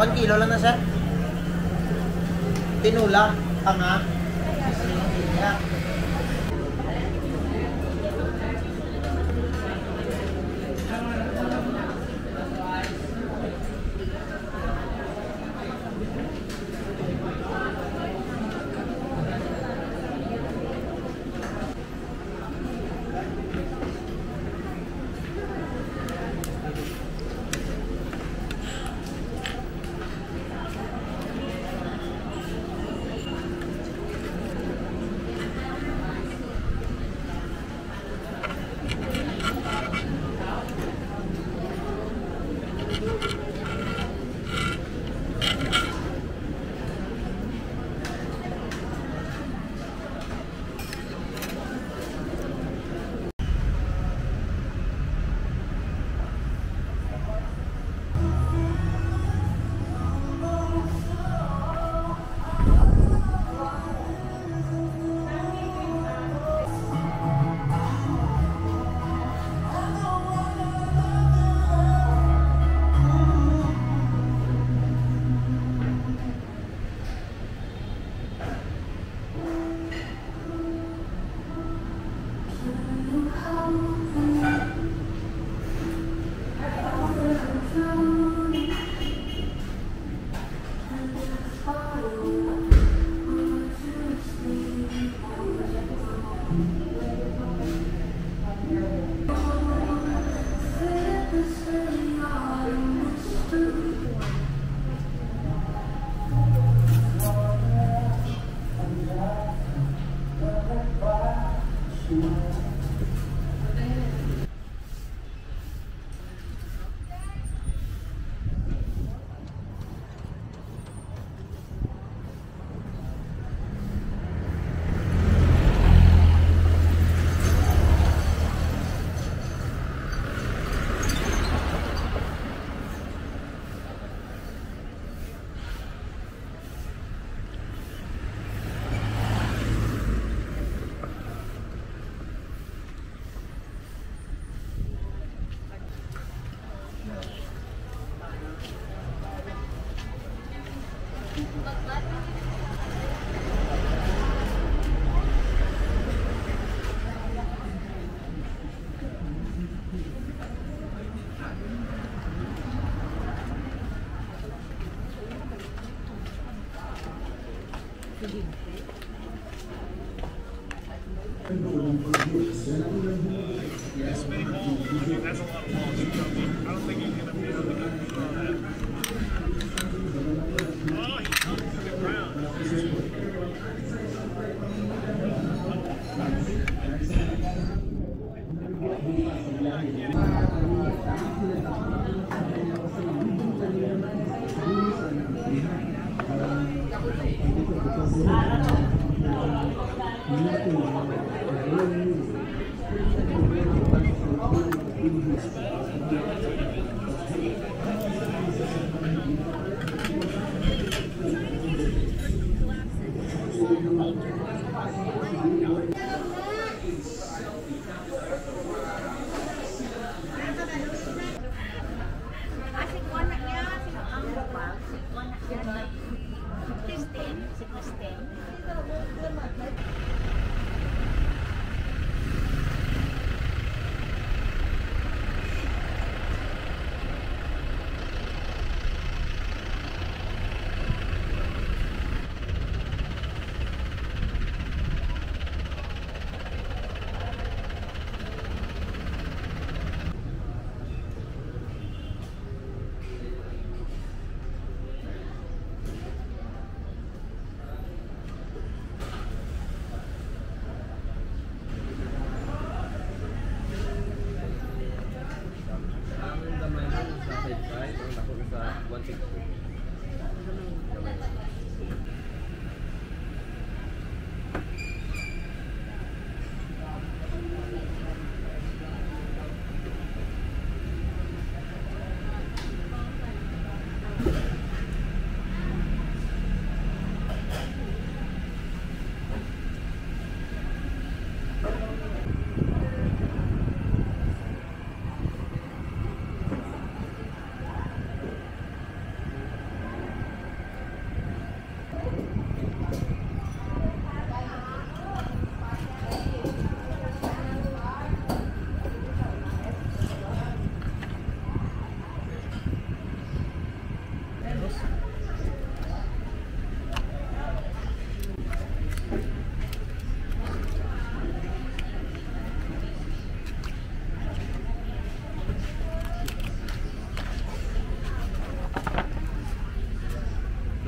1 kilo lang na, sir. Tinula, tanga. I mean, that's a lot of balls. I don't think he's going to be able to get through all that. Oh, he comes to the ground.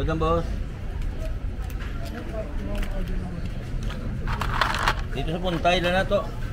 Doon boss. Dito sa puntay na to.